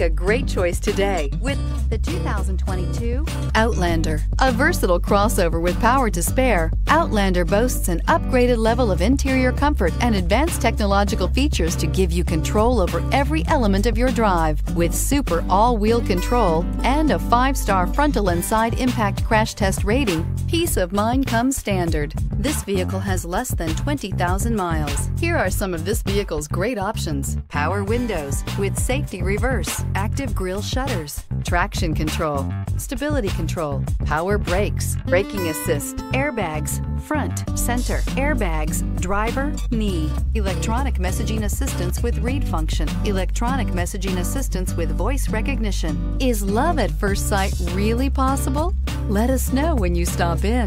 A great choice today with the 2022 Outlander. A versatile crossover with power to spare, Outlander boasts an upgraded level of interior comfort and advanced technological features to give you control over every element of your drive. With super all-wheel control and a 5-star frontal and side impact crash test rating, peace of mind comes standard. This vehicle has less than 20,000 miles. Here are some of this vehicle's great options: power windows with safety reverse, active grille shutters, traction control, stability control, power brakes, braking assist, airbags, front, center, airbags, driver, knee, electronic messaging assistance with read function, electronic messaging assistance with voice recognition. Is love at first sight really possible? Let us know when you stop in.